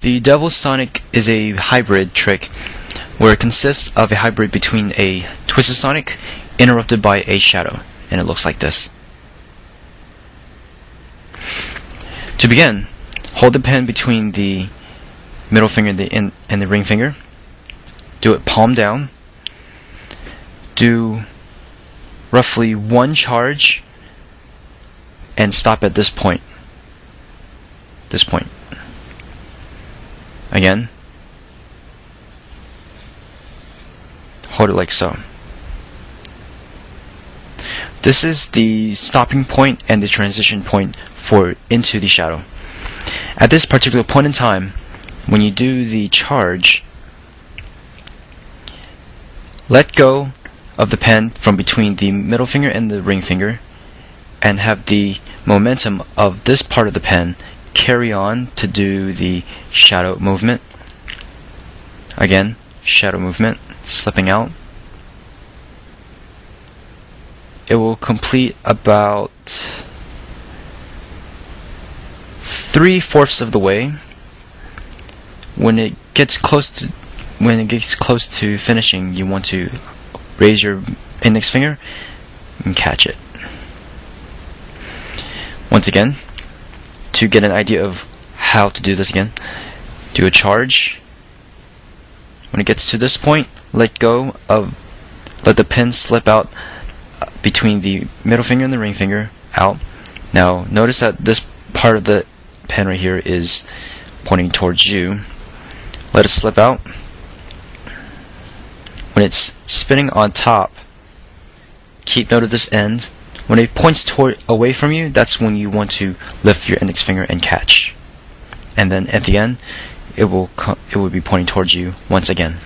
The Devil's Sonic is a hybrid trick where it consists of a hybrid between a Twisted Sonic interrupted by a Shadow, and it looks like this. To begin, hold the pen between the middle finger and the ring finger. Do it palm down. Do roughly one charge and stop at this point. This point. Again. Hold it like so. This is the stopping point and the transition point for into the shadow. At this particular point in time, when you do the charge, let go of the pen from between the middle finger and the ring finger and have the momentum of this part of the pen carry on to do the shadow movement. Again, shadow movement, slipping out. It will complete about 3/4 of the way. When it gets close to finishing, you want to raise your index finger and catch it. Once again, to get an idea of how to do this again, do a charge. When it gets to this point, let the pin slip out between the middle finger and the ring finger out. Now notice that this part of the pen right here is pointing towards you. Let it slip out. When it's spinning on top, keep note of this end. When it points away from you, that's when you want to lift your index finger and catch. And then at the end, it will be pointing towards you once again.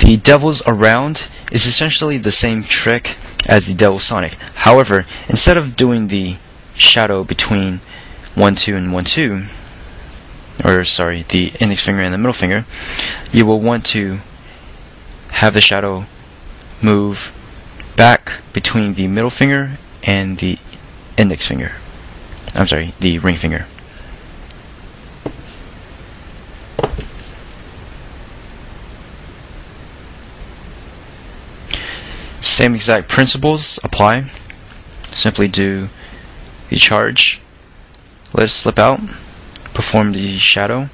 The Devil's Around is essentially the same trick as the Devil's Sonic. However, instead of doing the shadow between 1-2 and 1-2, or sorry, the index finger and the middle finger, you will want to have the shadow move back between the middle finger and the index finger. I'm sorry, the ring finger. Same exact principles apply. Simply do the charge, let it slip out, perform the shadow.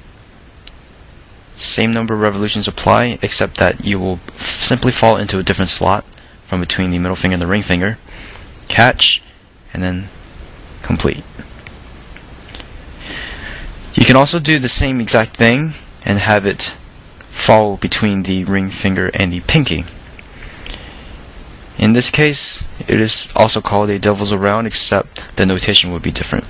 Same number of revolutions apply, except that you will simply fall into a different slot from between the middle finger and the ring finger, catch, and then complete. You can also do the same exact thing and have it fall between the ring finger and the pinky. In this case, it is also called a Devil's Around, except the notation would be different.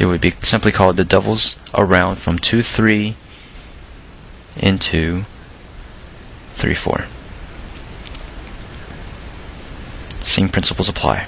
It would be simply called the Devil's Around from 2-3 into 3-4. Same principles apply.